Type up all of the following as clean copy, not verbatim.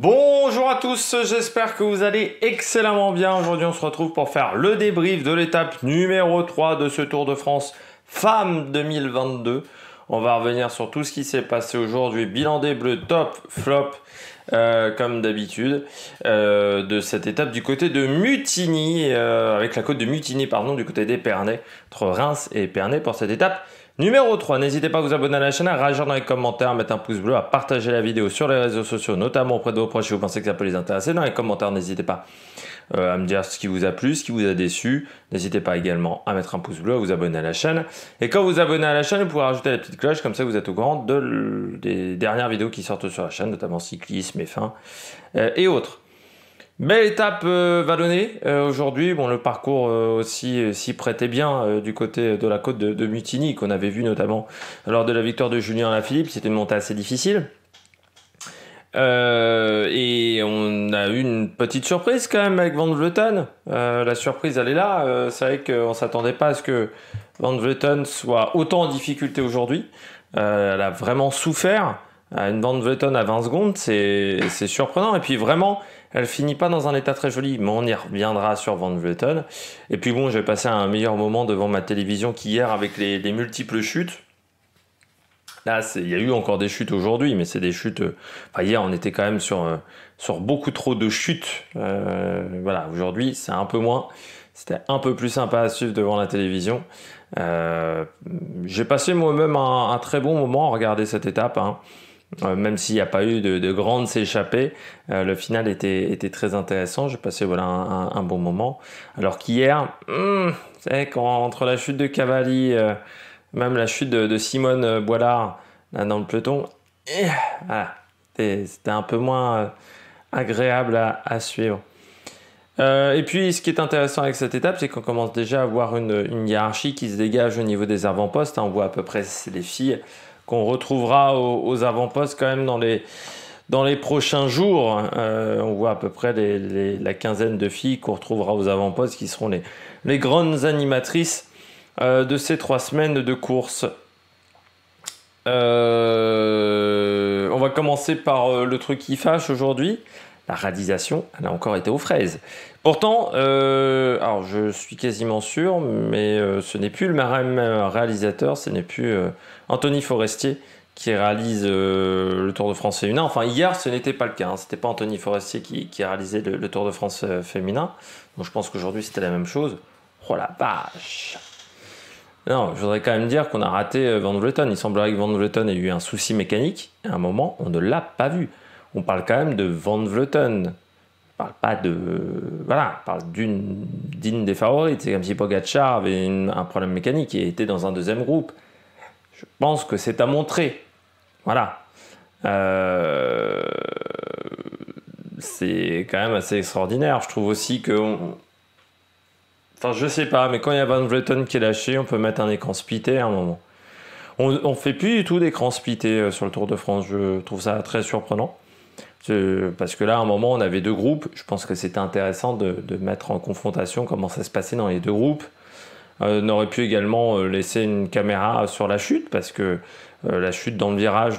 Bonjour à tous, j'espère que vous allez excellemment bien. Aujourd'hui, on se retrouve pour faire le débrief de l'étape numéro 3 de ce Tour de France Femmes 2022. On va revenir sur tout ce qui s'est passé aujourd'hui. Bilan des Bleus, top, flop, comme d'habitude, de cette étape du côté de Mutigny, avec la côte de Mutigny, pardon, du côté d'Épernay, entre Reims et Épernay pour cette étape numéro 3. N'hésitez pas à vous abonner à la chaîne, à réagir dans les commentaires, à mettre un pouce bleu, à partager la vidéo sur les réseaux sociaux, notamment auprès de vos proches si vous pensez que ça peut les intéresser. Dans les commentaires, n'hésitez pas à me dire ce qui vous a plu, ce qui vous a déçu. N'hésitez pas également à mettre un pouce bleu, à vous abonner à la chaîne. Et quand vous vous abonnez à la chaîne, vous pouvez rajouter la petite cloche, comme ça vous êtes au courant des dernières vidéos qui sortent sur la chaîne, notamment cyclisme et fin et autres. Belle étape vallonnée aujourd'hui. Bon, le parcours aussi s'y prêtait bien du côté de la côte de Mutigny, qu'on avait vu notamment lors de la victoire de Julian Alaphilippe. C'était une montée assez difficile. Et on a eu une petite surprise quand même avec Van Vleuten. La surprise, elle est là. C'est vrai qu'on ne s'attendait pas à ce que Van Vleuten soit autant en difficulté aujourd'hui. Elle a vraiment souffert. Une Van Vleuten à 20 secondes, c'est surprenant. Et puis vraiment, elle finit pas dans un état très joli, mais on y reviendra sur Van Vleuten. Et puis bon, j'ai passé un meilleur moment devant ma télévision qu'hier avec les multiples chutes. Là, il y a eu encore des chutes aujourd'hui, mais c'est des chutes... Enfin, hier, on était quand même sur beaucoup trop de chutes. Voilà, aujourd'hui, c'est un peu moins. C'était un peu plus sympa à suivre devant la télévision. J'ai passé moi-même un très bon moment à regarder cette étape, hein. Même s'il n'y a pas eu de grandes s'échapper, le final était très intéressant. J'ai passé voilà, un bon moment. Alors qu'hier, entre la chute de Cavalli, même la chute de Simone Boilard là, dans le peloton, voilà, c'était un peu moins agréable à suivre. Et puis ce qui est intéressant avec cette étape, c'est qu'on commence déjà à voir une hiérarchie qui se dégage au niveau des avant-postes, hein. On voit à peu près les filles qu'on retrouvera aux avant-postes quand même dans les prochains jours. On voit à peu près la quinzaine de filles qu'on retrouvera aux avant-postes, qui seront les grandes animatrices de ces 3 semaines de course. On va commencer par le truc qui fâche aujourd'hui. La radisation, elle a encore été aux fraises. Pourtant, alors je suis quasiment sûr, mais ce n'est plus le même réalisateur, ce n'est plus Anthony Forestier qui réalise le Tour de France féminin. Enfin, hier, ce n'était pas le cas, hein. Ce n'était pas Anthony Forestier qui réalisait le Tour de France féminin. Donc je pense qu'aujourd'hui, c'était la même chose. Oh la vache! Non, je voudrais quand même dire qu'on a raté Van Vleuten. Il semblerait que Van Vleuten ait eu un souci mécanique. À un moment, on ne l'a pas vu. On parle quand même de Van Vleuten. On parle pas de... Voilà, on parle d'une des favorites. C'est comme si Pogacar avait un problème mécanique et était dans un deuxième groupe. Je pense que c'est à montrer. Voilà. C'est quand même assez extraordinaire. Je trouve aussi que... Enfin, je sais pas, mais quand il y a Van Vleuten qui est lâché, on peut mettre un écran splitté à un moment. On fait plus du tout d'écran splitté sur le Tour de France. Je trouve ça très surprenant. Parce que là, à un moment, on avait 2 groupes. Je pense que c'était intéressant de mettre en confrontation comment ça se passait dans les 2 groupes. On aurait pu également laisser une caméra sur la chute, parce que la chute dans le virage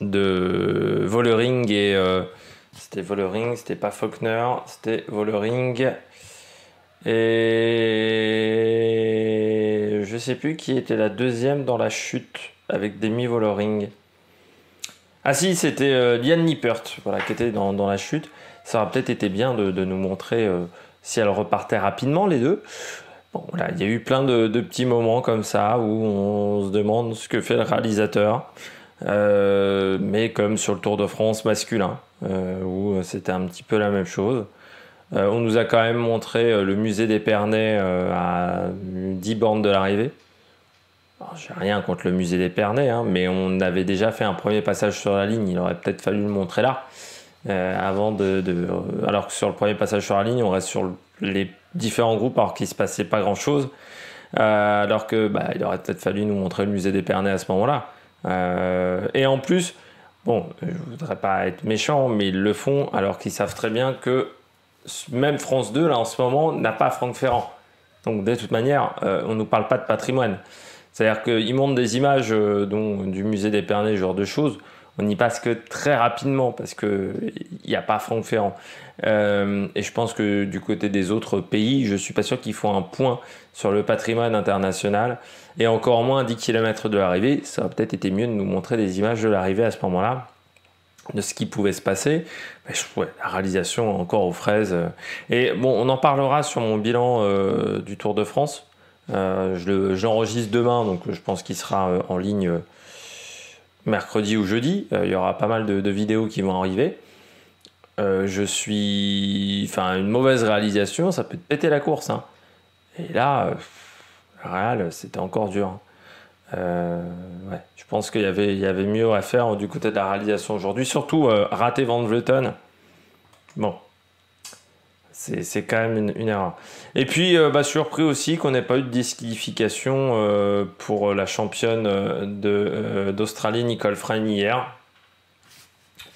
de Vollering et... c'était Vollering, c'était pas Faulkner, c'était Vollering. Et... je sais plus qui était la deuxième dans la chute avec Demi Vollering. Ah si, c'était Liane Lippert, voilà, qui était dans la chute. Ça aurait peut-être été bien de nous montrer si elles repartaient rapidement, les deux. Bon, là, il y a eu plein de petits moments comme ça où on se demande ce que fait le réalisateur. Mais comme sur le Tour de France masculin, où c'était un petit peu la même chose. On nous a quand même montré le musée d'Épernay à 10 bornes de l'arrivée. J'ai rien contre le musée d'Épernay, hein, mais on avait déjà fait un premier passage sur la ligne. Il aurait peut-être fallu le montrer là, avant alors que sur le premier passage sur la ligne, on reste sur les différents groupes, alors qu'il ne se passait pas grand-chose. Alors que, bah, il aurait peut-être fallu nous montrer le musée d'Épernay à ce moment-là. Et en plus, bon, je voudrais pas être méchant, mais ils le font alors qu'ils savent très bien que même France 2, là, en ce moment, n'a pas Franck Ferrand. Donc, de toute manière, on ne nous parle pas de patrimoine. C'est-à-dire qu'ils montrent des images du musée d'Épernay, ce genre de choses. on n'y passe que très rapidement parce que il n'y a pas Franck Ferrand. Et je pense que du côté des autres pays, je suis pas sûr qu'ils font un point sur le patrimoine international et encore moins à 10 km de l'arrivée. Ça aurait peut-être été mieux de nous montrer des images de l'arrivée à ce moment-là, de ce qui pouvait se passer. Mais la réalisation encore aux fraises. Et bon, on en parlera sur mon bilan du Tour de France. J'enregistre demain, donc je pense qu'il sera en ligne mercredi ou jeudi. Il y aura pas mal de vidéos qui vont arriver. Une mauvaise réalisation, ça peut te péter la course, hein. Et là, Real, c'était encore dur. Je pense qu'il y avait mieux à faire du côté de la réalisation aujourd'hui. Surtout rater Van Vleuten. Bon. C'est quand même une erreur. Et puis, surpris aussi qu'on n'ait pas eu de disqualification pour la championne d'Australie, Nicole Frain, hier.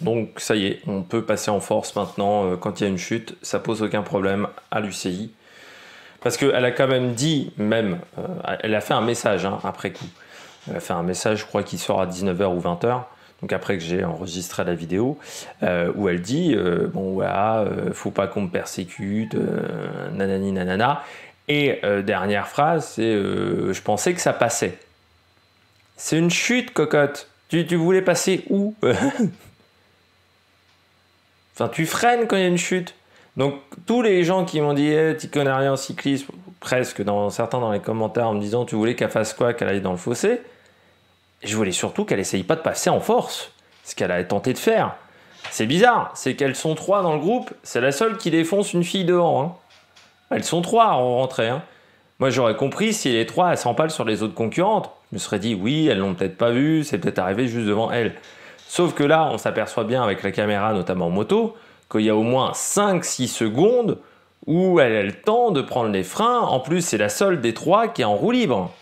Donc, ça y est, on peut passer en force maintenant. Quand il y a une chute, ça pose aucun problème à l'UCI. Parce qu'elle a quand même dit, elle a fait un message après coup. Elle a fait un message, je crois, qui sort à 19h ou 20h. Donc après que j'ai enregistré la vidéo, où elle dit faut pas qu'on me persécute, nanani nanana. Et dernière phrase, c'est je pensais que ça passait. C'est une chute, cocotte. Tu voulais passer où? Enfin, tu freines quand il y a une chute. Donc tous les gens qui m'ont dit tu connais rien en cyclisme, presque certains dans les commentaires en me disant tu voulais qu'elle fasse quoi, qu'elle aille dans le fossé. Je voulais surtout qu'elle essaye pas de passer en force, ce qu'elle a tenté de faire. C'est bizarre, c'est qu'elles sont trois dans le groupe, c'est la seule qui défonce une fille dehors. Elles sont trois à rentrer. Moi, j'aurais compris si les trois, elles s'empalent sur les autres concurrentes. Je me serais dit, oui, elles l'ont peut-être pas vu, c'est peut-être arrivé juste devant elles. Sauf que là, on s'aperçoit bien avec la caméra, notamment en moto, qu'il y a au moins 5-6 secondes où elle a le temps de prendre les freins. En plus, c'est la seule des trois qui est en roue libre.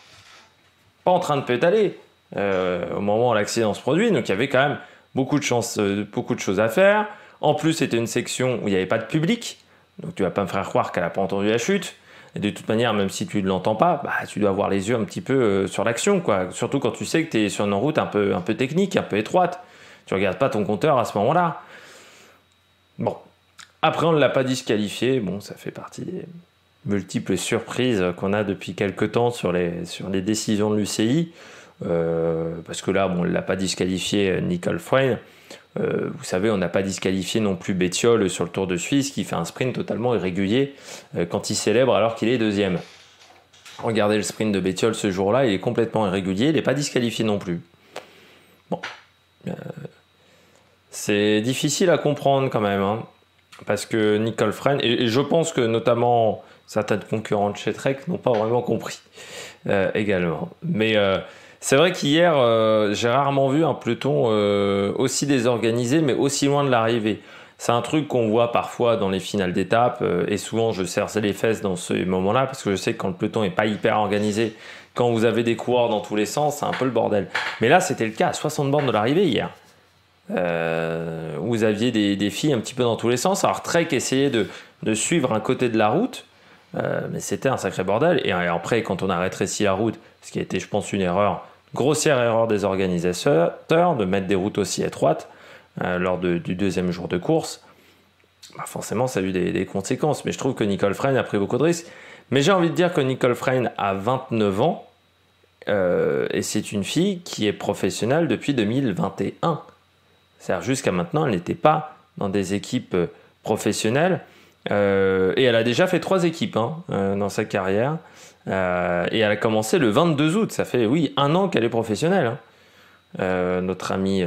Pas en train de pétaler. Au moment où l'accident se produit, donc il y avait quand même beaucoup de choses à faire. En plus, c'était une section où il n'y avait pas de public, donc tu vas pas me faire croire qu'elle n'a pas entendu la chute. Et de toute manière, même si tu ne l'entends pas, tu dois avoir les yeux un petit peu sur l'action, quoi. Surtout quand tu sais que tu es sur une route un peu technique, un peu étroite. Tu regardes pas ton compteur à ce moment-là. Bon, après on ne l'a pas disqualifié. Bon, ça fait partie des multiples surprises qu'on a depuis quelques temps sur les décisions de l'UCI. Parce que là, on ne l'a pas disqualifié Nicole Frain. Vous savez, on n'a pas disqualifié non plus Bettiol sur le Tour de Suisse, qui fait un sprint totalement irrégulier quand il célèbre alors qu'il est deuxième. Regardez le sprint de Bettiol ce jour-là, il est complètement irrégulier, il n'est pas disqualifié non plus. Bon. C'est difficile à comprendre quand même, parce que Nicole Frain, et je pense que notamment certaines concurrentes chez Trek n'ont pas vraiment compris également. Mais... c'est vrai qu'hier, j'ai rarement vu un peloton aussi désorganisé, mais aussi loin de l'arrivée. C'est un truc qu'on voit parfois dans les finales d'étape, et souvent je serre les fesses dans ces moments-là, parce que je sais que quand le peloton n'est pas hyper organisé, quand vous avez des coureurs dans tous les sens, c'est un peu le bordel. Mais là, c'était le cas à 60 bornes de l'arrivée hier. Vous aviez des filles un petit peu dans tous les sens. Alors Trek essayait de suivre un côté de la route, mais c'était un sacré bordel. Et après, quand on a rétréci la route, ce qui a été, je pense, une erreur, grossière erreur des organisateurs de mettre des routes aussi étroites lors du deuxième jour de course. Forcément, ça a eu des conséquences. Mais je trouve que Nicole Frain a pris beaucoup de risques. Mais j'ai envie de dire que Nicole Frain a 29 ans et c'est une fille qui est professionnelle depuis 2021. C'est-à-dire jusqu'à maintenant, elle n'était pas dans des équipes professionnelles. Et elle a déjà fait 3 équipes dans sa carrière. Et elle a commencé le 22 août. Ça fait, un an qu'elle est professionnelle. Notre amie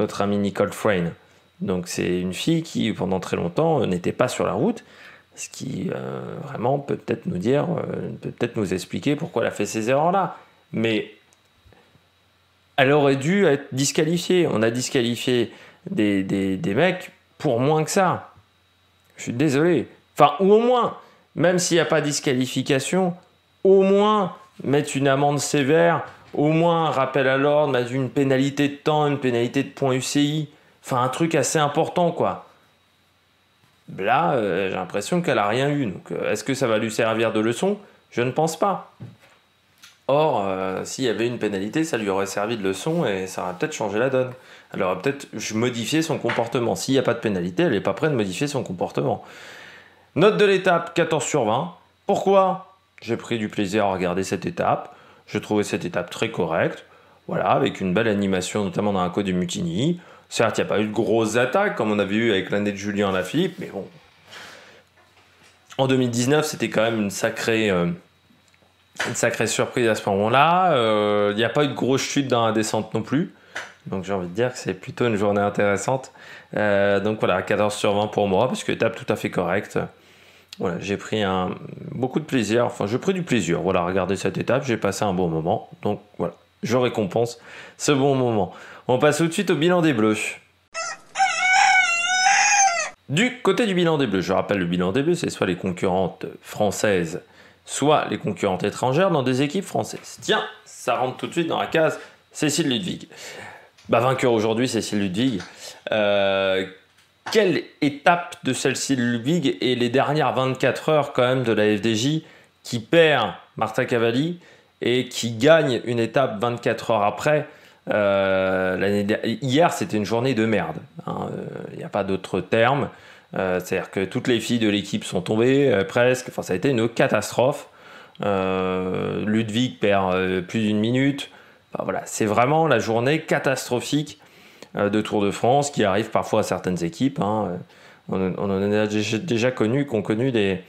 Nicole Frain. Donc, c'est une fille qui, pendant très longtemps, n'était pas sur la route. Ce qui, vraiment, peut peut-être nous dire, peut-être nous expliquer pourquoi elle a fait ces erreurs-là. Mais elle aurait dû être disqualifiée. On a disqualifié des mecs pour moins que ça. Je suis désolé. Enfin, ou au moins... Même s'il n'y a pas de disqualification, au moins mettre une amende sévère, au moins un rappel à l'ordre, mettre une pénalité de temps, une pénalité de points UCI. Enfin, un truc assez important, quoi. Là, j'ai l'impression qu'elle n'a rien eu. Donc, est-ce que ça va lui servir de leçon ? Je ne pense pas. Or, s'il y avait une pénalité, ça lui aurait servi de leçon et ça aurait peut-être changé la donne. Elle aurait peut-être modifié son comportement. S'il n'y a pas de pénalité, elle n'est pas prête de modifier son comportement. Note de l'étape, 14 sur 20. Pourquoi? J'ai pris du plaisir à regarder cette étape. Je trouvais cette étape très correcte. Voilà, avec une belle animation, notamment dans un coup de Mutigny. Certes, il n'y a pas eu de grosses attaques, comme on avait eu avec l'année de Julian Alaphilippe, mais bon. En 2019, c'était quand même une sacrée surprise à ce moment-là. Il n'y a pas eu de grosse chute dans la descente non plus. Donc j'ai envie de dire que c'est plutôt une journée intéressante. Donc voilà, 14 sur 20 pour moi, parce que étape tout à fait correcte. Voilà, j'ai pris beaucoup de plaisir. Enfin, j'ai pris du plaisir. Voilà, regardez cette étape, j'ai passé un bon moment. Donc voilà, je récompense ce bon moment. On passe tout de suite au bilan des Bleus. Du côté du bilan des Bleus, je rappelle, le bilan des Bleus, c'est soit les concurrentes françaises, soit les concurrentes étrangères dans des équipes françaises. Tiens, ça rentre tout de suite dans la case Cecilie Ludwig. Bah, vainqueur aujourd'hui, Cecilie Ludwig. Quelle étape de Cecilie Ludwig et les dernières 24 heures quand même de la FDJ qui perd Marta Cavalli et qui gagne une étape 24 heures après. Hier, c'était une journée de merde. Il n'y a pas d'autre terme. C'est-à-dire que toutes les filles de l'équipe sont tombées, presque. Enfin, ça a été une catastrophe. Ludwig perd plus d'une minute. Enfin, voilà, c'est vraiment la journée catastrophique de Tour de France qui arrive parfois à certaines équipes. Hein. On en a déjà connu, qu'on connu des.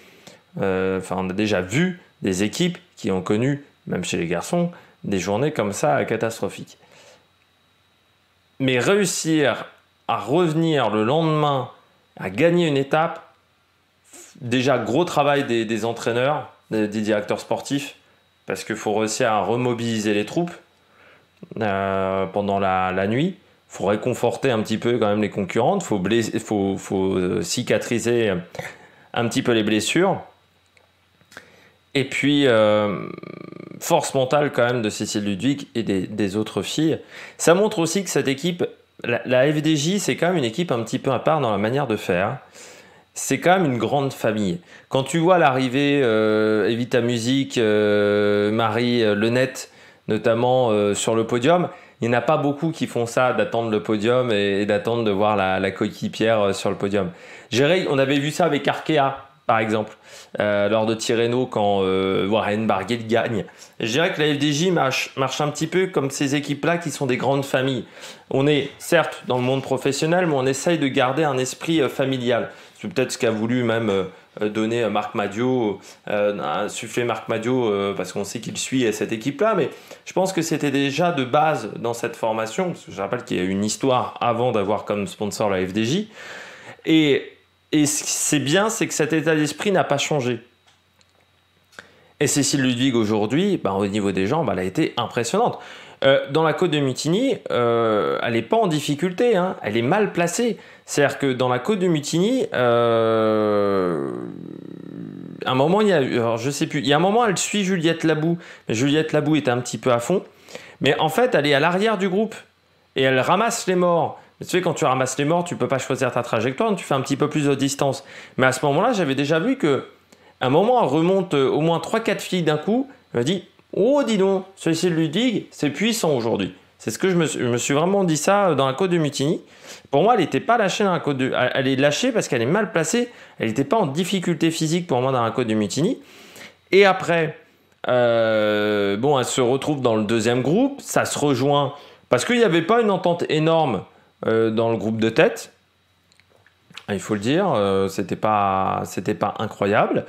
Enfin, on a déjà vu des équipes qui ont connu, même chez les garçons, des journées comme ça catastrophiques. Mais réussir à revenir le lendemain, à gagner une étape, déjà gros travail des entraîneurs, des directeurs sportifs, parce qu'il faut réussir à remobiliser les troupes pendant la nuit. Il faut réconforter un petit peu quand même les concurrentes, il faut cicatriser un petit peu les blessures. Et puis, force mentale quand même de Cecilie Ludwig et des autres filles. Ça montre aussi que cette équipe, la FDJ, c'est quand même une équipe un petit peu à part dans la manière de faire. C'est quand même une grande famille. Quand tu vois l'arrivée Evita Music, Marie Lenette, notamment sur le podium, il n'y en a pas beaucoup qui font ça, d'attendre le podium et d'attendre de voir la coéquipière sur le podium. On avait vu ça avec Arkea, par exemple, lors de Tirreno, quand Warren Barguil gagne. Je dirais que la FDJ marche un petit peu comme ces équipes-là qui sont des grandes familles. On est certes dans le monde professionnel, mais on essaye de garder un esprit familial. C'est peut-être ce qu'a voulu même donner Marc Madiot, insuffler Marc Madiot, parce qu'on sait qu'il suit cette équipe-là, mais je pense que c'était déjà de base dans cette formation, parce que je rappelle qu'il y a eu une histoire avant d'avoir comme sponsor la FDJ. Et ce qui c'est bien, c'est que cet état d'esprit n'a pas changé. Et Cecilie Ludwig, aujourd'hui, au niveau des jambes, elle a été impressionnante. Dans la côte de Mutigny, elle n'est pas en difficulté, hein, elle est mal placée. C'est-à-dire que dans la côte de Mutigny, à un moment, il y a un moment, elle suit Juliette Labous. Mais Juliette Labous était un petit peu à fond. Mais en fait, elle est à l'arrière du groupe et elle ramasse les morts. Tu sais, quand tu ramasses les morts, tu ne peux pas choisir ta trajectoire, donc tu fais un petit peu plus de distance. Mais à ce moment-là, j'avais déjà vu qu'à un moment, elle remonte au moins 3-4 filles d'un coup. Elle m'a dit « Oh, dis donc, Cecilie Ludwig, c'est puissant aujourd'hui. » C'est ce que je me suis vraiment dit ça dans la côte de Mutigny. Pour moi, elle n'était pas lâchée dans la côte de... Elle est lâchée parce qu'elle est mal placée. Elle n'était pas en difficulté physique pour moi dans la côte de Mutigny. Et après, elle se retrouve dans le deuxième groupe. Ça se rejoint parce qu'il n'y avait pas une entente énorme dans le groupe de tête, il faut le dire, c'était pas incroyable.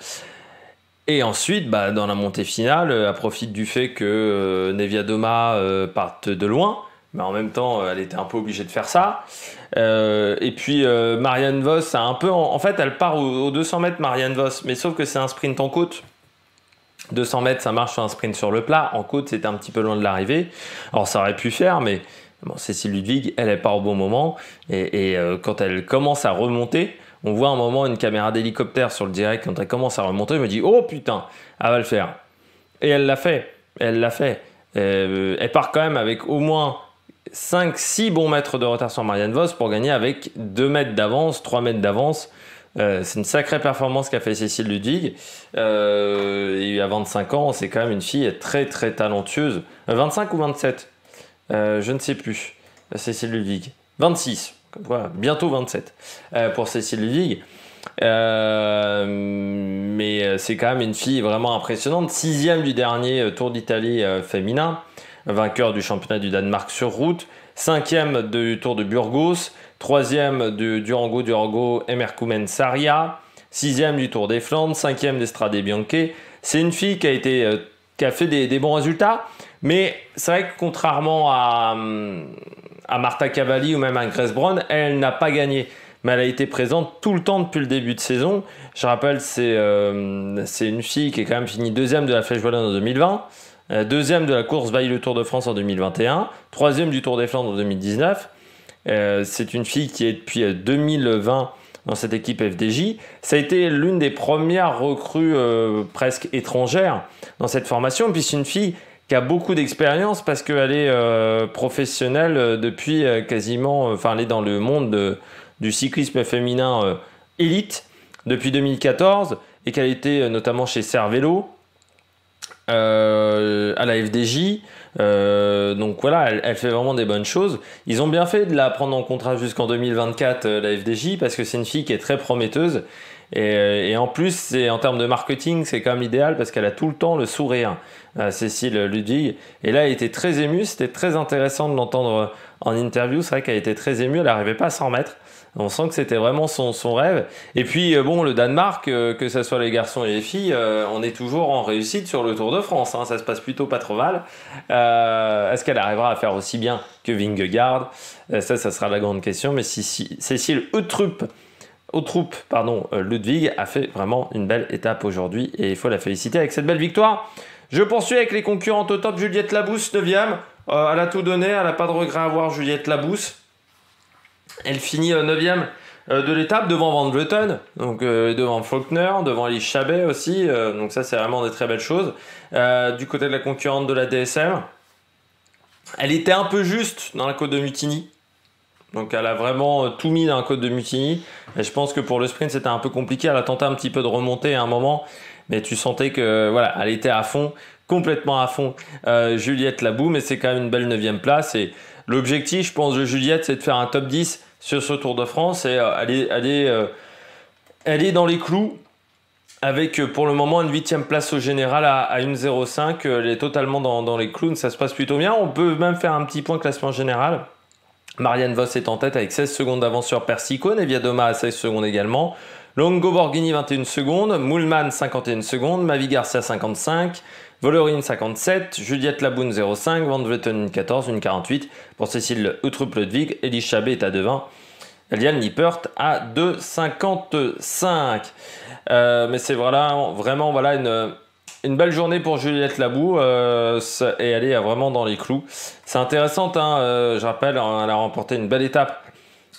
Et ensuite, dans la montée finale, elle profite du fait que Niewiadoma parte de loin, mais en même temps, elle était un peu obligée de faire ça. Et puis, Marianne Vos a un peu... En fait, elle part aux 200 mètres, Marianne Vos, mais sauf que c'est un sprint en côte. 200 mètres, ça marche sur un sprint sur le plat. En côte, c'était un petit peu loin de l'arrivée. Alors, ça aurait pu faire, mais... Cecilie Ludwig, elle part au bon moment et quand elle commence à remonter, on voit un moment une caméra d'hélicoptère sur le direct. Quand elle commence à remonter, elle me dit « Oh putain, elle va le faire !» Et elle l'a fait, elle l'a fait. Elle part quand même avec au moins 5-6 bons mètres de retard sur Marianne Vos pour gagner avec 2 mètres d'avance, 3 mètres d'avance C'est une sacrée performance qu'a fait Cécile Ludwig. Et à 25 ans, c'est quand même une fille très très talentueuse. 25 ou 27 je ne sais plus. Cécile Ludwig. 26. Voilà, bientôt 27 pour Cécile Ludwig. Mais c'est quand même une fille vraiment impressionnante. 6e du dernier Tour d'Italie féminin. Vainqueur du championnat du Danemark sur route. 5e du Tour de Burgos. 3e du Durango Emerkumen Sarria. 6e du Tour des Flandres. 5e d'Estrade Bianche. C'est une fille qui a été... qui a fait des bons résultats, mais c'est vrai que contrairement à Marta Cavalli ou même à Gressbron, elle n'a pas gagné, mais elle a été présente tout le temps depuis le début de saison. Je rappelle, c'est une fille qui est quand même finie 2e de la Flèche Wallonne en 2020, 2e de la course Vaille le Tour de France en 2021, 3e du Tour des Flandres en 2019. C'est une fille qui est depuis 2020 dans cette équipe FDJ. Ça a été l'une des premières recrues presque étrangères dans cette formation. Et puis c'est une fille qui a beaucoup d'expérience parce qu'elle est professionnelle depuis quasiment... Enfin, elle est dans le monde du cyclisme féminin élite depuis 2014 et qu'elle était notamment chez Cervélo à la FDJ. Donc voilà, elle fait vraiment des bonnes choses. Ils ont bien fait de la prendre en contrat jusqu'en 2024, la FDJ, parce que c'est une fille qui est très prometteuse. Et en plus, en termes de marketing, c'est quand même idéal parce qu'elle a tout le temps le sourire, Cécile Ludwig. Et là, elle était très émue. C'était très intéressant de l'entendre en interview. C'est vrai qu'elle était très émue. Elle n'arrivait pas à s'en remettre. On sent que c'était vraiment son rêve. Et puis, bon, le Danemark, que ce soit les garçons et les filles, on est toujours en réussite sur le Tour de France. Hein, ça se passe plutôt pas trop mal. Est-ce qu'elle arrivera à faire aussi bien que Vingegaard ? Ça sera la grande question. Mais si Cécile Uttrup Ludwig a fait vraiment une belle étape aujourd'hui et il faut la féliciter avec cette belle victoire. Je poursuis avec les concurrentes au top. Juliette Labous, 9e. Elle a tout donné, elle n'a pas de regret à avoir, Juliette Labous. Elle finit 9e de l'étape devant Van Vleuten, donc devant Faulkner, devant Elise Chabbey aussi. Donc ça, c'est vraiment des très belles choses. Du côté de la concurrente de la DSM, elle était un peu juste dans la côte de Mutigny. Donc elle a vraiment tout mis dans la côte de Mutigny. Et je pense que pour le sprint, c'était un peu compliqué. Elle a tenté un petit peu de remonter à un moment. Mais tu sentais que voilà, elle était à fond, complètement à fond. Juliette Labous, mais c'est quand même une belle 9e place. Et l'objectif, je pense, de Juliette, c'est de faire un top 10 sur ce Tour de France. Et elle est dans les clous. Avec pour le moment une 8e place au général à 1,05. Elle est totalement dans les clous. Ça se passe plutôt bien. On peut même faire un petit point classement général. Marianne Vos est en tête avec 16 secondes d'avance sur Persico, Niewiadoma à 16 secondes également, Longo Borghini 21 secondes, Moolman 51 secondes, Mavi García 55, Vollering 57, Juliette Labous 0,5, Van Vleuten 14, 1,48 pour Cécile Uttrup Ludwig, Elise Chabbey est à 2,20, Liane Lippert à 2,55. Mais c'est vraiment une belle journée pour Juliette Labous et elle est vraiment dans les clous. C'est intéressant, hein, je rappelle, elle a remporté une belle étape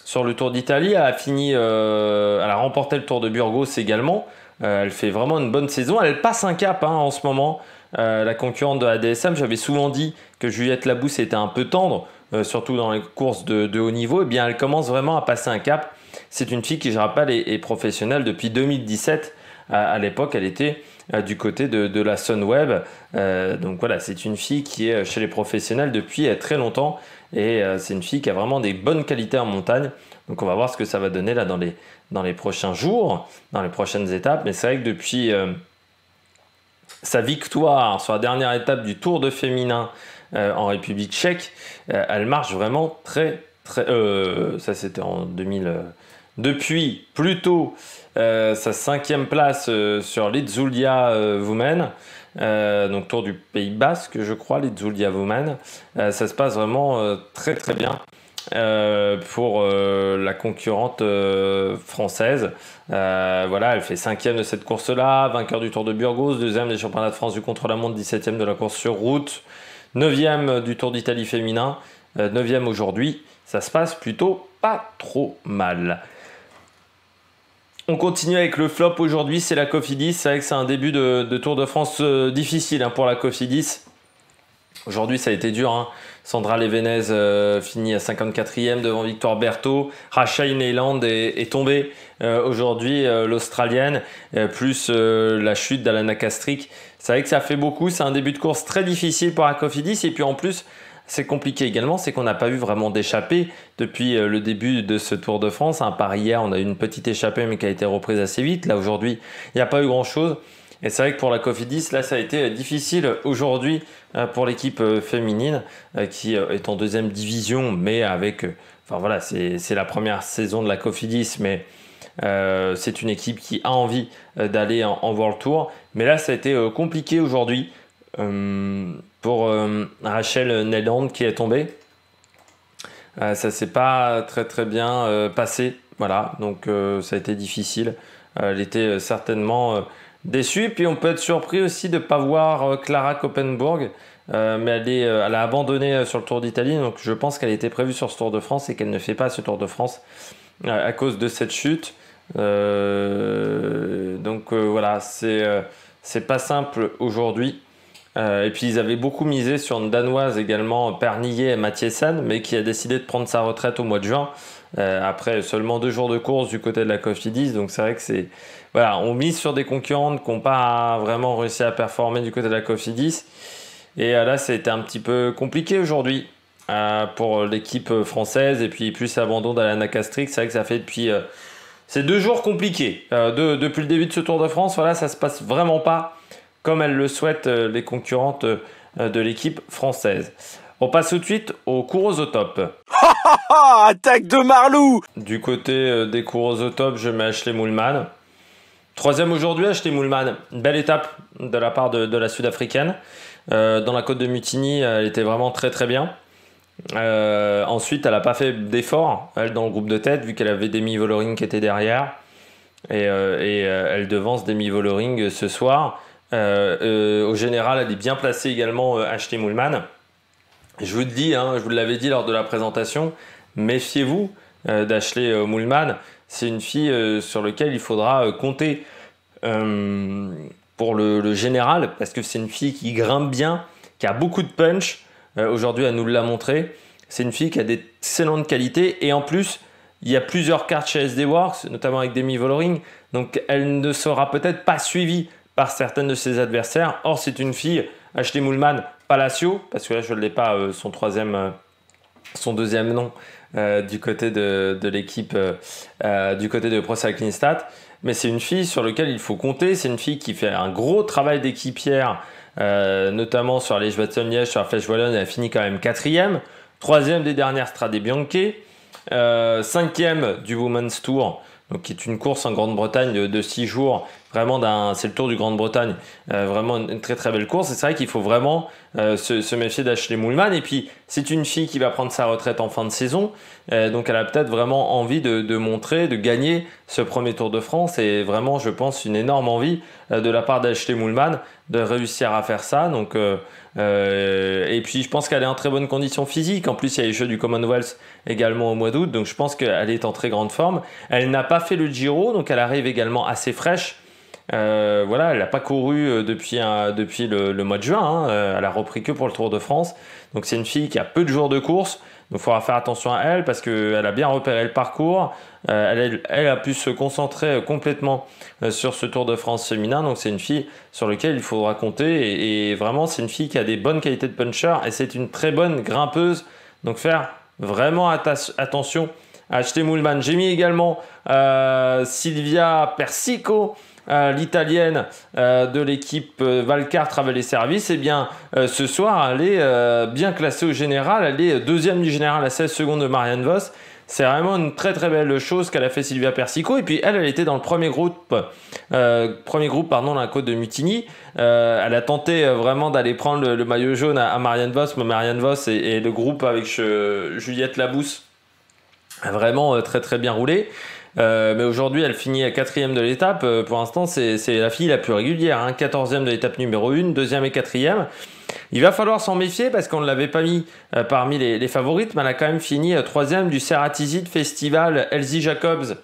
sur le Tour d'Italie. Elle a fini, elle a remporté le Tour de Burgos également. Elle fait vraiment une bonne saison. Elle passe un cap hein, en ce moment. La concurrente de la DSM, j'avais souvent dit que Juliette Labous était un peu tendre, surtout dans les courses de haut niveau. Eh bien, elle commence vraiment à passer un cap. C'est une fille qui, je rappelle, est professionnelle depuis 2017. À l'époque, elle était du côté de la Sunweb. Donc voilà, c'est une fille qui est chez les professionnels depuis très longtemps. Et c'est une fille qui a vraiment des bonnes qualités en montagne. Donc on va voir ce que ça va donner là dans les prochains jours, dans les prochaines étapes. Mais c'est vrai que depuis sa victoire sur la dernière étape du Tour de féminin en République tchèque, elle marche vraiment très très... ça c'était en 2000... Depuis, plus tôt, sa 5e place sur l'Itzulia Women, donc Tour du Pays Basque, je crois, l'Itzulia Women. Ça se passe vraiment très très bien pour la concurrente française. Voilà, elle fait 5e de cette course-là, vainqueur du Tour de Burgos, 2e des championnats de France du contre-la-montre, 17e de la course sur route, 9e du Tour d'Italie féminin, 9e aujourd'hui. Ça se passe plutôt pas trop mal. On continue avec le flop aujourd'hui, c'est la Cofidis. C'est vrai que c'est un début de Tour de France difficile hein, pour la Cofidis. Aujourd'hui, ça a été dur, hein. Sandra Levenez finit à 54e devant Victoire Berthaud. Rachel Neyland est tombée aujourd'hui, l'Australienne, plus la chute d'Alana Kastric. C'est vrai que ça fait beaucoup. C'est un début de course très difficile pour Akofidis. Et puis en plus, c'est compliqué également, c'est qu'on n'a pas eu vraiment d'échappée depuis le début de ce Tour de France. Hein. Par hier, on a eu une petite échappée, mais qui a été reprise assez vite. Là, aujourd'hui, il n'y a pas eu grand-chose. Et c'est vrai que pour la Cofidis, là, ça a été difficile aujourd'hui pour l'équipe féminine qui est en deuxième division, mais avec... Enfin voilà, c'est la première saison de la Cofidis, mais c'est une équipe qui a envie d'aller en World Tour. Mais là, ça a été compliqué aujourd'hui pour Rachel Neyland qui est tombée. Ça s'est pas très bien passé. Voilà, donc ça a été difficile. Elle était certainement... déçue, puis on peut être surpris aussi de ne pas voir Clara Koppenburg, mais elle a abandonné sur le Tour d'Italie, donc je pense qu'elle était prévue sur ce Tour de France et qu'elle ne fait pas ce Tour de France à cause de cette chute. Donc voilà, c'est pas simple aujourd'hui. Et puis ils avaient beaucoup misé sur une Danoise également, Pernillet et Mathiesen, mais qui a décidé de prendre sa retraite au mois de juin, après seulement 2 jours de course du côté de la Cofidis. Donc c'est vrai que c'est... Voilà, on mise sur des concurrentes qui n'ont pas vraiment réussi à performer du côté de la Cofidis. Et là, ça a été un petit peu compliqué aujourd'hui pour l'équipe française. Et puis, plus l'abandon d'Alana Kastric, c'est vrai que ça fait depuis... ces 2 jours compliqués. Depuis le début de ce Tour de France, voilà, ça ne se passe vraiment pas comme elles le souhaitent, les concurrentes de l'équipe française. On passe tout de suite aux coureuses au top. Attaque de Marlou. Du côté des coureuses au top, je mets Ashleigh Moolman. Troisième aujourd'hui, Ashleigh Moolman. Une belle étape de la part de la Sud-Africaine. Dans la côte de Mutigny, elle était vraiment très bien. Ensuite, elle n'a pas fait d'effort, elle, dans le groupe de tête, vu qu'elle avait Demi Vollering qui était derrière. Et elle devance Demi Vollering ce soir. Au général, elle est bien placée également, Ashleigh Moolman. Je vous le dis, hein, je vous l'avais dit lors de la présentation, méfiez-vous d'Ashleigh Moolman. C'est une fille sur laquelle il faudra compter pour le général, parce que c'est une fille qui grimpe bien, qui a beaucoup de punch. Aujourd'hui, elle nous l'a montré. C'est une fille qui a d'excellentes qualités. Et en plus, il y a plusieurs cartes chez SD Works, notamment avec Demi Vollering. Donc, elle ne sera peut-être pas suivie par certaines de ses adversaires. Or, c'est une fille, Ashleigh Moolman Palacio, parce que là, je ne l'ai pas, son deuxième nom. Du côté de l'équipe, du côté de Pro Cycling Stats, mais c'est une fille sur laquelle il faut compter. C'est une fille qui fait un gros travail d'équipière, notamment sur les Liège-Bastogne-Liège, sur la Flèche Wallonne. Elle a fini quand même 4e, 3e des dernières Strade Bianche, 5e du Women's Tour, donc qui est une course en Grande-Bretagne de 6 jours. Vraiment, c'est le Tour du Grande-Bretagne, vraiment une très belle course. Et c'est vrai qu'il faut vraiment se méfier d'Ashleigh Moolman. Et puis, c'est une fille qui va prendre sa retraite en fin de saison. Donc, elle a peut-être vraiment envie de montrer, de gagner ce premier Tour de France. Et vraiment, je pense, une énorme envie de la part d'Ashleigh Moolman de réussir à faire ça. Donc, et puis, je pense qu'elle est en très bonne condition physique. En plus, il y a les Jeux du Commonwealth également au mois d'août. Donc, je pense qu'elle est en très grande forme. Elle n'a pas fait le Giro, donc elle arrive également assez fraîche. Voilà, elle n'a pas couru depuis le mois de juin, hein. Elle a repris que pour le Tour de France, donc c'est une fille qui a peu de jours de course, donc il faudra faire attention à elle parce qu'elle a bien repéré le parcours. Elle a pu se concentrer complètement sur ce Tour de France féminin, donc c'est une fille sur laquelle il faudra compter, et vraiment c'est une fille qui a des bonnes qualités de puncher et c'est une très bonne grimpeuse, donc faire vraiment attention à Ashleigh Moolman. J'ai mis également Silvia Persico, l'italienne de l'équipe Valcar Travel et Service. Et bien ce soir, elle est bien classée au général, elle est deuxième du général à 16 secondes de Marianne Vos. C'est vraiment une très belle chose qu'elle a fait, Silvia Persico. Et puis elle était dans le premier groupe, de la côte de Mutigny. Elle a tenté vraiment d'aller prendre le maillot jaune à Marianne Vos, mais Marianne Vos et le groupe avec Juliette Labous a vraiment très bien roulé. Mais aujourd'hui, elle finit à 4e de l'étape. Pour l'instant, c'est la fille la plus régulière, hein. 14e de l'étape numéro 1, 2e et 4e. Il va falloir s'en méfier parce qu'on ne l'avait pas mis parmi les favorites, mais elle a quand même fini 3e du Ceratizid Festival Elsie Jacobs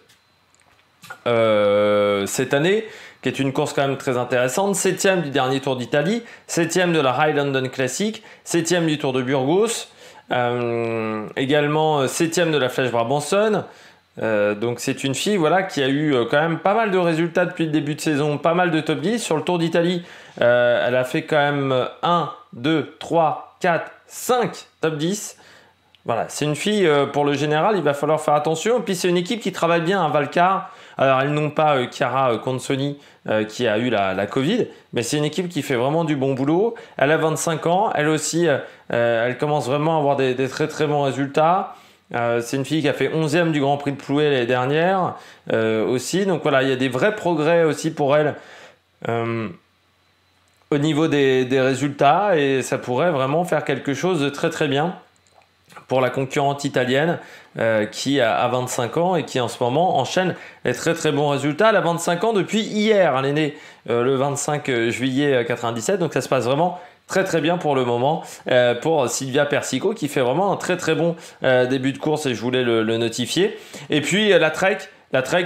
cette année, qui est une course quand même très intéressante. 7e du dernier Tour d'Italie, 7e de la High London Classic, 7e du Tour de Burgos, également 7e de la Flèche Brabançonne. Donc c'est une fille voilà, qui a eu quand même pas mal de résultats depuis le début de saison, pas mal de top 10. Sur le Tour d'Italie, elle a fait quand même 1, 2, 3, 4, 5 top 10. Voilà, c'est une fille, pour le général, il va falloir faire attention. Et puis c'est une équipe qui travaille bien, hein, Valcar. Alors elles n'ont pas Chiara Consoni qui a eu la Covid, mais c'est une équipe qui fait vraiment du bon boulot. Elle a 25 ans, elle aussi, elle commence vraiment à avoir des très très bons résultats. C'est une fille qui a fait 11e du Grand Prix de Plouay l'année dernière aussi. Donc voilà, il y a des vrais progrès aussi pour elle au niveau des résultats, et ça pourrait vraiment faire quelque chose de très très bien pour la concurrente italienne qui a 25 ans et qui en ce moment enchaîne les très très bons résultats. Elle a 25 ans depuis hier, elle est née le 25 juillet 97, donc ça se passe vraiment très très bien pour le moment pour Silvia Persico, qui fait vraiment un très très bon début de course, et je voulais le notifier. Et puis la Trek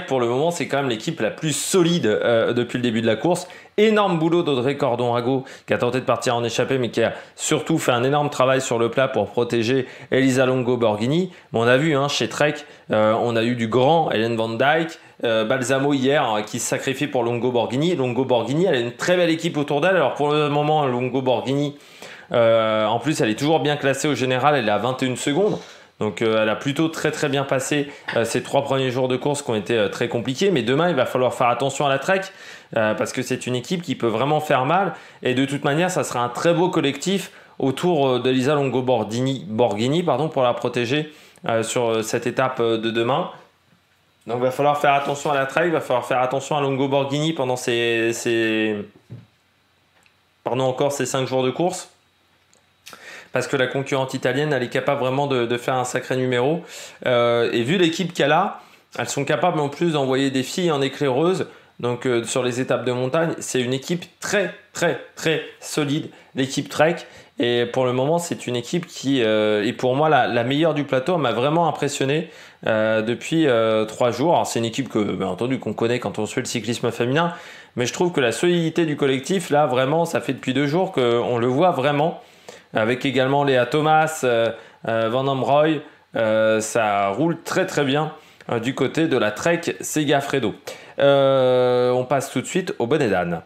pour le moment, c'est quand même l'équipe la plus solide depuis le début de la course. Énorme boulot d'Audrey Cordon-Rago, qui a tenté de partir en échappée, mais qui a surtout fait un énorme travail sur le plat pour protéger Elisa Longo Borghini. Mais on a vu hein, chez Trek, on a eu du grand Hélène Van Dijk, Balsamo hier hein, qui se sacrifie pour Longo Borghini. Longo Borghini, elle a une très belle équipe autour d'elle. Alors pour le moment, Longo Borghini, en plus elle est toujours bien classée au général, elle est à 21 secondes. Donc elle a plutôt très très bien passé ces 3 premiers jours de course qui ont été très compliqués. Mais demain, il va falloir faire attention à la Trek parce que c'est une équipe qui peut vraiment faire mal. Et de toute manière, ça sera un très beau collectif autour d'Elisa Longo Borghini pour la protéger sur cette étape de demain. Donc il va falloir faire attention à la Trek, il va falloir faire attention à Longo Borghini pendant ces 5 jours de course. Parce que la concurrente italienne, elle est capable vraiment de faire un sacré numéro. Et vu l'équipe qu'elle a, elles sont capables en plus d'envoyer des filles en éclaireuse. Donc sur les étapes de montagne, c'est une équipe très très très solide, l'équipe Trek. Et pour le moment, c'est une équipe qui est pour moi la meilleure du plateau. Elle m'a vraiment impressionné depuis 3 jours. C'est une équipe que, bien entendu, qu'on connaît quand on suit le cyclisme féminin. Mais je trouve que la solidité du collectif, là vraiment, ça fait depuis 2 jours qu'on le voit vraiment. Avec également Léa Thomas, Van Amroy, ça roule très très bien du côté de la Trek Segafredo. On passe tout de suite au bonnet d'âne.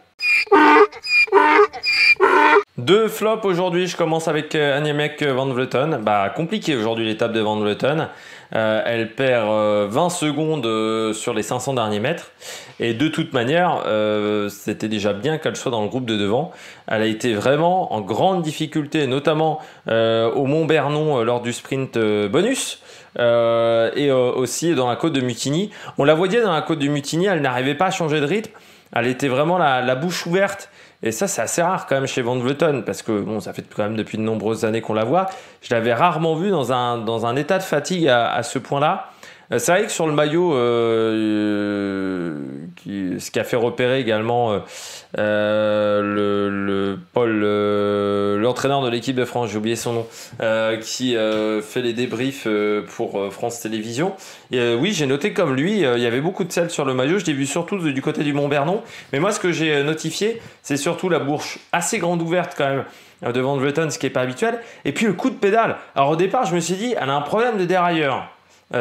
2 flops aujourd'hui, je commence avec Annemiek van Vleuten. Bah, compliqué aujourd'hui l'étape de Van Vleuten. Elle perd 20 secondes sur les 500 derniers mètres. Et de toute manière, c'était déjà bien qu'elle soit dans le groupe de devant. Elle a été vraiment en grande difficulté, notamment au Mont-Bernon lors du sprint bonus. Et aussi dans la côte de Mutigny. On la voyait dans la côte de Mutigny, elle n'arrivait pas à changer de rythme. Elle était vraiment la bouche ouverte. Et ça, c'est assez rare quand même chez Van Vleuten, parce que bon, ça fait quand même depuis de nombreuses années qu'on la voit. Je l'avais rarement vue dans un état de fatigue à ce point-là. C'est vrai que sur le maillot, ce qui a fait repérer également l'entraîneur de l'équipe de France, j'ai oublié son nom, qui fait les débriefs pour France Télévisions. Et, oui, j'ai noté comme lui, il y avait beaucoup de sel sur le maillot. Je l'ai vu surtout du côté du Mont-Bernon. Mais moi, ce que j'ai notifié, c'est surtout la bouche assez grande ouverte quand même de Van Vleuten, ce qui n'est pas habituel. Et puis le coup de pédale. Alors au départ, je me suis dit, elle a un problème de dérailleur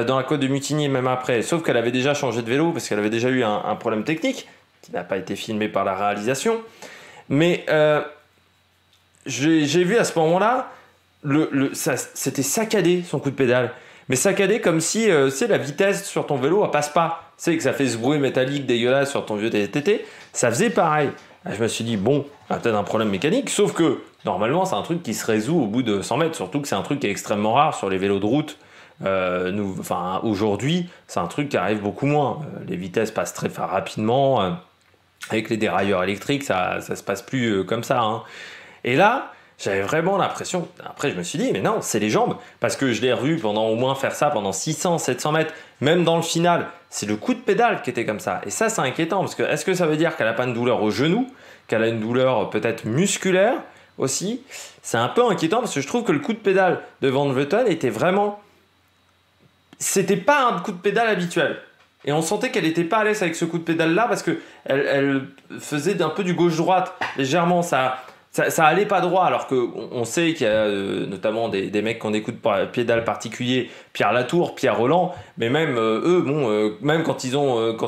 dans la côte de Mutigny, même après, sauf qu'elle avait déjà changé de vélo parce qu'elle avait déjà eu un problème technique qui n'a pas été filmé par la réalisation. Mais j'ai vu à ce moment-là, c'était saccadé son coup de pédale, mais saccadé comme si la vitesse sur ton vélo elle passe pas, c'est que ça fait ce bruit métallique dégueulasse sur ton vieux TTT, ça faisait pareil. Là, je me suis dit, bon, elle a peut-être un problème mécanique, sauf que normalement c'est un truc qui se résout au bout de 100 mètres, surtout que c'est un truc qui est extrêmement rare sur les vélos de route. Aujourd'hui, c'est un truc qui arrive beaucoup moins. Les vitesses passent très rapidement. Avec les dérailleurs électriques, ça se passe plus comme ça. Hein. Et là, j'avais vraiment l'impression. Après, je me suis dit, mais non, c'est les jambes. Parce que je l'ai revu pendant au moins faire ça pendant 600, 700 mètres. Même dans le final, c'est le coup de pédale qui était comme ça. Et ça, c'est inquiétant. Parce que est-ce que ça veut dire qu'elle n'a pas une douleur au genou, qu'elle a une douleur peut-être musculaire aussi? C'est un peu inquiétant parce que je trouve que le coup de pédale de Van Vleuten était vraiment. C'était pas un coup de pédale habituel. Et on sentait qu'elle n'était pas à l'aise avec ce coup de pédale-là parce qu'elle faisait un peu du gauche-droite. Légèrement, ça allait pas droit. Alors qu'on sait qu'il y a notamment des mecs qui ont des coups de pédale particuliers, Pierre Latour, Pierre Roland. Mais même eux, même quand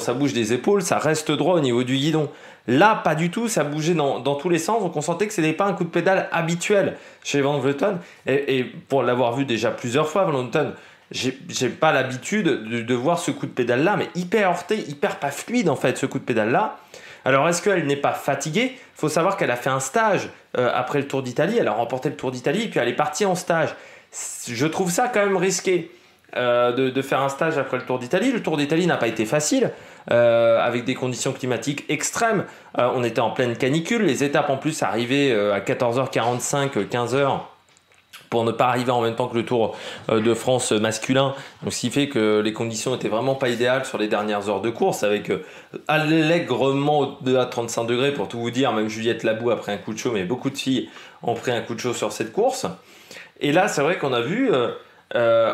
ça bouge des épaules, ça reste droit au niveau du guidon. Là, pas du tout, ça bougeait dans tous les sens. Donc on sentait que ce n'était pas un coup de pédale habituel chez Van Vleuten. Et pour l'avoir vu déjà plusieurs fois, Van Vleuten, j'ai pas l'habitude de voir ce coup de pédale là, mais hyper heurté, hyper pas fluide en fait ce coup de pédale là. Alors est-ce qu'elle n'est pas fatiguée? Faut savoir qu'elle a fait un stage après le Tour d'Italie, elle a remporté le Tour d'Italie et puis elle est partie en stage. Je trouve ça quand même risqué de faire un stage après le Tour d'Italie. Le Tour d'Italie n'a pas été facile avec des conditions climatiques extrêmes. On était en pleine canicule, les étapes en plus arrivaient à 14h45, 15h. Pour ne pas arriver en même temps que le Tour de France masculin. Donc, ce qui fait que les conditions n'étaient vraiment pas idéales sur les dernières heures de course, avec allègrement au-delà de 35 degrés, pour tout vous dire, même Juliette Labous a pris un coup de chaud, mais beaucoup de filles ont pris un coup de chaud sur cette course. Et là, c'est vrai qu'on a vu,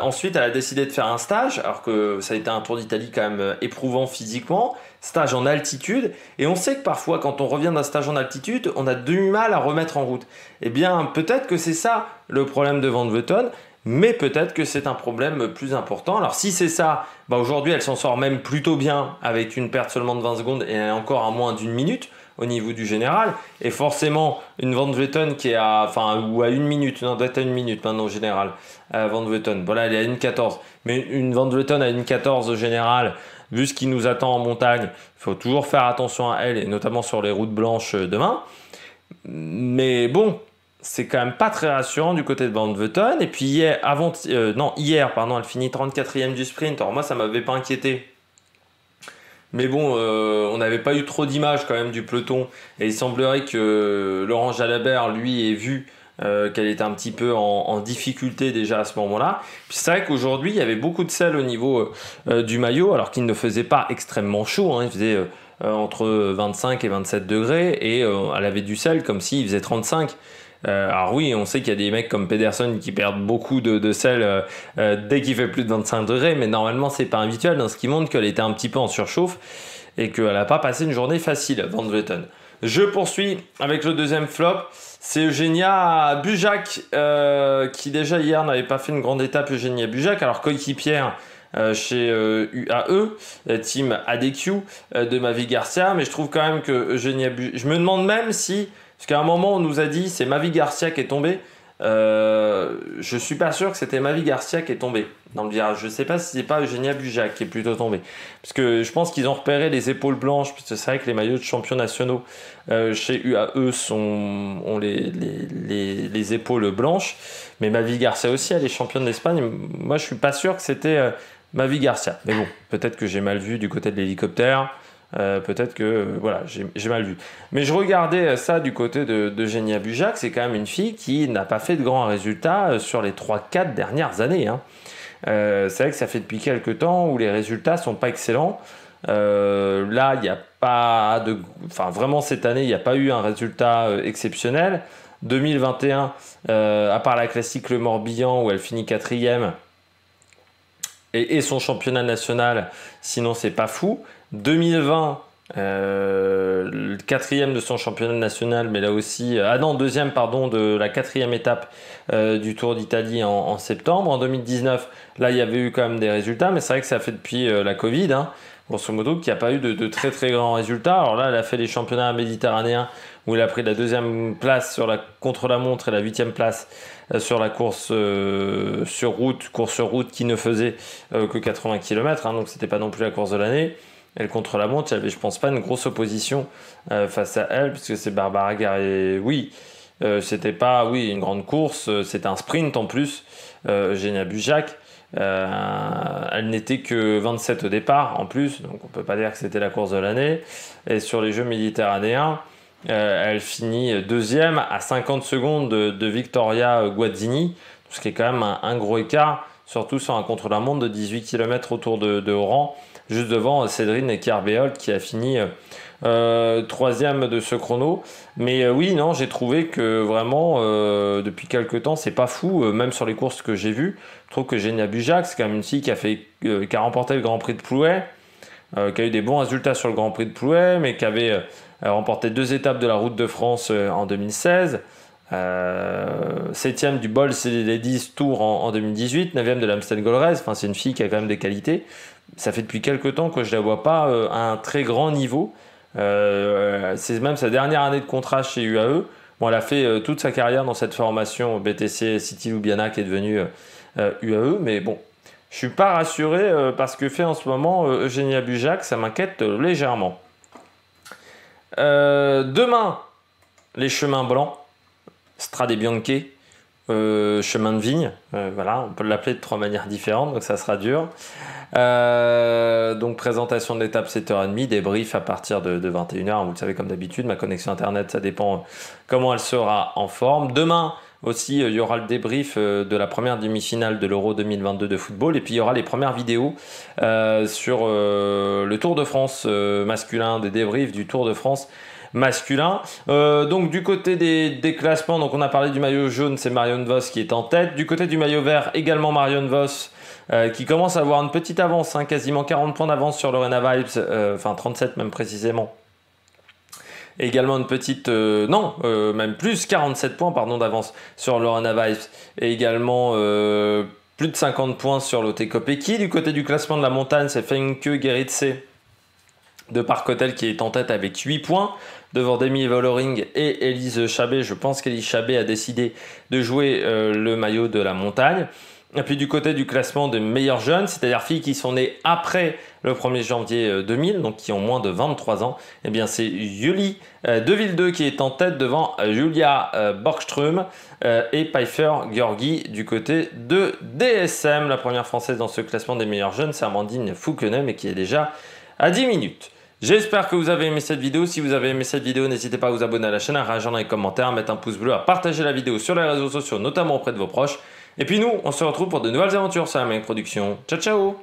ensuite, elle a décidé de faire un stage, alors que ça a été un Tour d'Italie quand même éprouvant physiquement, stage en altitude, et on sait que parfois, quand on revient d'un stage en altitude, on a du mal à remettre en route. Eh bien, peut-être que c'est ça le problème de Van Vleuten, mais peut-être que c'est un problème plus important. Alors si c'est ça, bah aujourd'hui, elle s'en sort même plutôt bien, avec une perte seulement de 20 secondes et encore à moins d'une minute au niveau du général. Et forcément, une Van Vleuten qui est à... Enfin, ou à une minute. Non, doit être à une minute maintenant au général. Van Vleuten. Voilà, elle est à 1,14. Mais une Van Vleuten à 1,14 au général, vu ce qui nous attend en montagne, il faut toujours faire attention à elle, et notamment sur les routes blanches demain. Mais bon, c'est quand même pas très rassurant du côté de Van Vleuten. Et puis hier, elle finit 34e du sprint. Alors moi, ça m'avait pas inquiété. Mais bon, on n'avait pas eu trop d'images quand même du peloton. Et il semblerait que Laurent Jalabert, lui, ait vu qu'elle était un petit peu en difficulté déjà à ce moment-là. Puis c'est vrai qu'aujourd'hui, il y avait beaucoup de sel au niveau du maillot, alors qu'il ne faisait pas extrêmement chaud. Hein, il faisait entre 25 et 27 degrés. Et elle avait du sel comme s'il faisait 35. Alors oui, on sait qu'il y a des mecs comme Pedersen qui perdent beaucoup de sel dès qu'il fait plus de 25 degrés, mais normalement c'est pas habituel, donc ce qui montre qu'elle était un petit peu en surchauffe et qu'elle n'a pas passé une journée facile, Van Vleuten. Je poursuis avec le deuxième flop, c'est Eugenia Bujak qui déjà hier n'avait pas fait une grande étape. Eugenia Bujak, alors coéquipière chez UAE, Team ADQ de Mavi García, mais je trouve quand même que Eugenia Bujak, je me demande même si... Parce qu'à un moment, on nous a dit c'est Mavi García qui est tombée. Je suis pas sûr que c'était Mavi García qui est tombée dans le virage. Je sais pas si c'est pas Eugenia Bujak qui est plutôt tombée. Parce que je pense qu'ils ont repéré les épaules blanches. Parce que c'est vrai que les maillots de champions nationaux chez UAE ont les épaules blanches. Mais Mavi García aussi, elle est championne d'Espagne. Moi, je suis pas sûr que c'était Mavi García. Mais bon, peut-être que j'ai mal vu du côté de l'hélicoptère. Peut-être que voilà, j'ai mal vu, mais je regardais ça du côté de Eugenia Bujak. C'est quand même une fille qui n'a pas fait de grands résultats sur les 3-4 dernières années, hein. C'est vrai que ça fait depuis quelques temps où les résultats sont pas excellents. Là il n'y a pas de, enfin vraiment cette année il n'y a pas eu un résultat exceptionnel. 2021, à part la classique Le Morbihan où elle finit 4e et son championnat national, sinon c'est pas fou. 2020, le 4e de son championnat national, mais là aussi, ah non, 2e, pardon, de la 4e étape du Tour d'Italie en septembre. En 2019, là, il y avait eu quand même des résultats, mais c'est vrai que ça fait depuis la Covid, hein, grosso modo, qu'il n'y a pas eu de très très grands résultats. Alors là, elle a fait les championnats méditerranéens où elle a pris la 2e place sur la contre-la-montre et la 8e place sur la course sur route qui ne faisait que 80 km, hein, donc c'était pas non plus la course de l'année. Elle contre la montre, il n'y avait, je pense, pas une grosse opposition face à elle, puisque c'est Barbara Garré. Oui, c'était pas une grande course, c'était un sprint en plus. Eugenia Bujak, elle n'était que 27 au départ en plus, donc on peut pas dire que c'était la course de l'année. Et sur les Jeux méditerranéens, elle finit 2e à 50 secondes de Victoria Guazzini, ce qui est quand même un gros écart, surtout sur un contre-la-montre de 18 km autour de Oran, juste devant Cédrine Kerbeholt qui a fini 3e de ce chrono. Mais oui, non, j'ai trouvé que vraiment, depuis quelques temps, c'est pas fou, même sur les courses que j'ai vues. Je trouve que Eugenia Bujak, c'est quand même une fille qui a remporté le Grand Prix de Plouay, qui a eu des bons résultats sur le Grand Prix de Plouay, mais qui avait remporté 2 étapes de la Route de France en 2016, 7e du Bol Ladies Tour en 2018, 9e de l'Amstel Gold Race. Enfin, c'est une fille qui a quand même des qualités. Ça fait depuis quelques temps que je ne la vois pas à un très grand niveau. C'est même sa dernière année de contrat chez UAE. Bon, elle a fait toute sa carrière dans cette formation BTC City Ljubljana qui est devenue UAE, mais bon, je suis pas rassuré par ce que fait en ce moment Eugenia Bujak, ça m'inquiète légèrement. Demain, les chemins blancs, Strade Bianche, chemin de vigne, voilà, on peut l'appeler de 3 manières différentes, donc ça sera dur. Donc présentation de l'étape 7h30, débrief à partir de 21h, vous le savez comme d'habitude, ma connexion internet, ça dépend comment elle sera en forme. Demain aussi, il y aura le débrief de la première demi-finale de l'Euro 2022 de football, et puis il y aura les premières vidéos sur le Tour de France masculin, des débriefs du Tour de France masculin. Donc du côté des classements, donc on a parlé du maillot jaune, c'est Marianne Vos qui est en tête. Du côté du maillot vert, également Marianne Vos qui commence à avoir une petite avance, hein, quasiment 40 points d'avance sur Lorena Wiebes, enfin 37 même précisément. Également une petite... même plus, 47 points pardon d'avance sur Lorena Wiebes. Et également... plus de 50 points sur Lotte Kopecky. Du côté du classement de la montagne, c'est Femke Gerritse de Parkhotel qui est en tête avec 8 points. Devant Demi Vollering et Elise Chabbey. Je pense qu'Elise Chabbey a décidé de jouer le maillot de la montagne. Et puis du côté du classement des meilleurs jeunes, c'est-à-dire filles qui sont nées après le 1er janvier 2000, donc qui ont moins de 23 ans, eh bien c'est Julie de Villedeux qui est en tête devant Julia Borgström et Pfeiffer György du côté de DSM. La première française dans ce classement des meilleurs jeunes, c'est Amandine Fouquenet, mais qui est déjà à 10 minutes. J'espère que vous avez aimé cette vidéo. Si vous avez aimé cette vidéo, n'hésitez pas à vous abonner à la chaîne, à réagir dans les commentaires, à mettre un pouce bleu, à partager la vidéo sur les réseaux sociaux, notamment auprès de vos proches. Et puis nous, on se retrouve pour de nouvelles aventures sur la même production. Ciao, ciao!